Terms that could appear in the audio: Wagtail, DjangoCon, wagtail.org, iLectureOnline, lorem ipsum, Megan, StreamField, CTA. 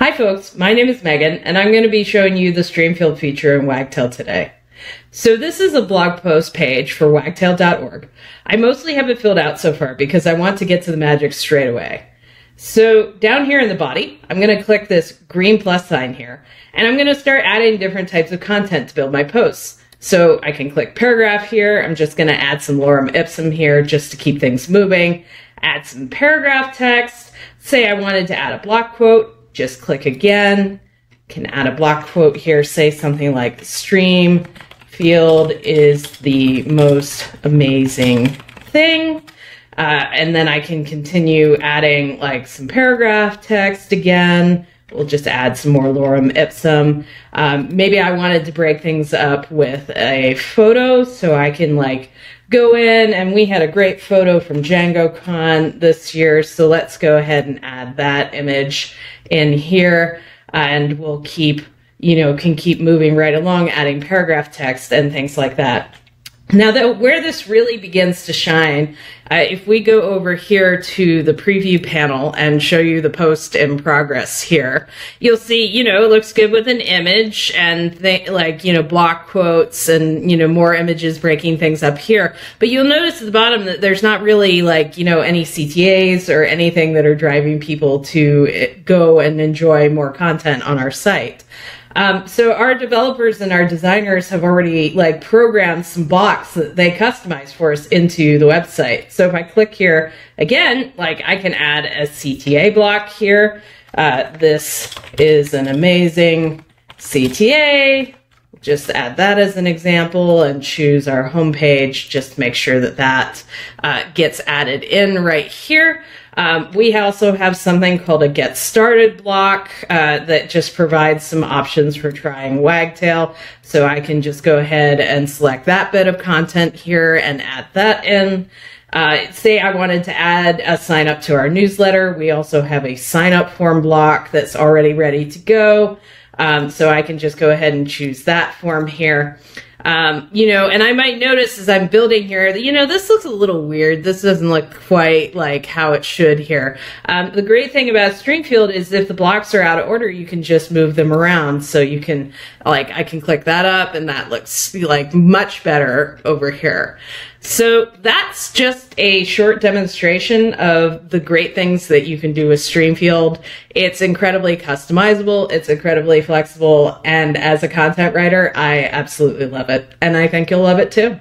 Hi folks, my name is Megan and I'm going to be showing you the StreamField feature in Wagtail today. So this is a blog post page for wagtail.org. I mostly haven't filled out so far because I want to get to the magic straight away. So down here in the body, I'm going to click this green plus sign here and I'm going to start adding different types of content to build my posts. So I can click paragraph here. I'm just going to add some lorem ipsum here just to keep things moving. Add some paragraph text. Say I wanted to add a block quote. Just click again. Can add a block quote here. Say something like StreamField is the most amazing thing. And then I can continue adding like some paragraph text again. We'll just add some more lorem ipsum. Maybe I wanted to break things up with a photo, so I can like go in, and we had a great photo from DjangoCon this year, so let's go ahead and add that image in here, and we'll keep, you know, can keep moving right along, adding paragraph text and things like that. Now, where this really begins to shine, if we go over here to the preview panel and show you the post in progress here, you'll see, you know, it looks good with an image and like, you know, block quotes and, you know, more images breaking things up here. But you'll notice at the bottom that there's not really like, you know, any CTAs or anything that are driving people to go and enjoy more content on our site. So our developers and our designers have already like programmed some blocks that they customize for us into the website. So if I click here again, like I can add a CTA block here. This is an amazing CTA. Just add that as an example and choose our homepage. Just make sure that that gets added in right here. We also have something called a Get Started block that just provides some options for trying Wagtail. So I can just go ahead and select that bit of content here and add that in. Say I wanted to add a sign up to our newsletter. We also have a sign up form block that's already ready to go. So I can just go ahead and choose that form here. You know, and I might notice as I'm building here that, you know, this looks a little weird. This doesn't look quite like how it should here. The great thing about StreamField is if the blocks are out of order, you can just move them around. So you can like, I can click that up and that looks like much better over here. So that's just a short demonstration of the great things that you can do with StreamField. It's incredibly customizable. It's incredibly flexible. And as a content writer, I absolutely love it. And I think you'll love it too.